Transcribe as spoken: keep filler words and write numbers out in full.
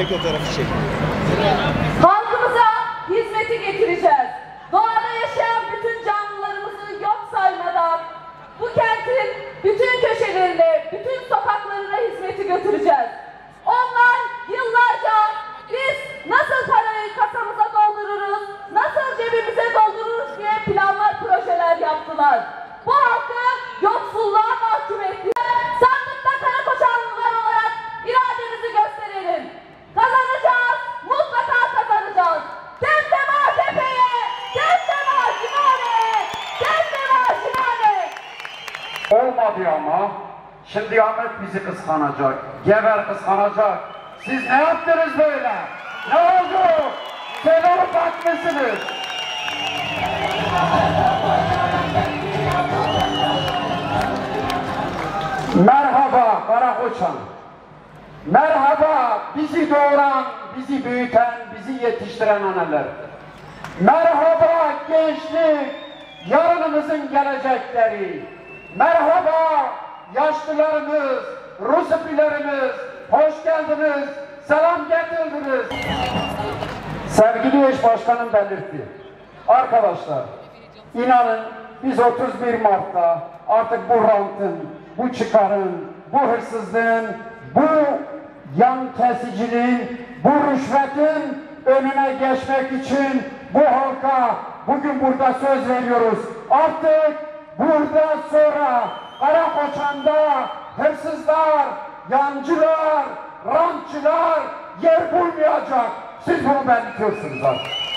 Direkt o tarafı çekiyor. Halkımıza hizmeti getireceğiz. Doğada yaşayan bütün canlılarımızı yok saymadan bu kentin bütün köşelerinde, bütün sokaklarına hizmeti götüreceğiz. Onlar yıllarca biz nasıl parayı kasamıza doldururuz, nasıl cebimize doldururuz diye planlar, projeler yaptılar. Bu halkı yoksulluğa mahkum ettiler. Sandıkta Karakoçanlılar olarak irademizi gösterelim. Kazanacağız, mutlaka kazanacağız. Demdeme A K P'ye, demdeme Şimane, demdeme Şimane. Olmadı ama, şimdi Ahmet bizi kıskanacak, Gever kıskanacak. Siz ne yaptınız böyle? Ne oldu? Kenara bakmışsınız. Merhaba Karakoçan, merhaba bizi doğuran, bizi büyüten, bizi yetiştiren analar. Merhaba gençlik, yarınımızın gelecekleri. Merhaba yaşlılarımız, rusupilerimiz, hoş geldiniz, selam getirdiniz. Sevgili eş başkanım belirtti. Arkadaşlar, inanın biz otuz bir Mart'ta artık bu rantın, bu çıkarın, bu hırsızlığın, bu yan kesiciliğin, bu rüşvetin önüne geçmek için bu halka bugün burada söz veriyoruz. Artık buradan sonra Karakoçan'da hırsızlar, yancılar, rantçılar yer bulmayacak. Siz bunu belirtiyorsunuz artık.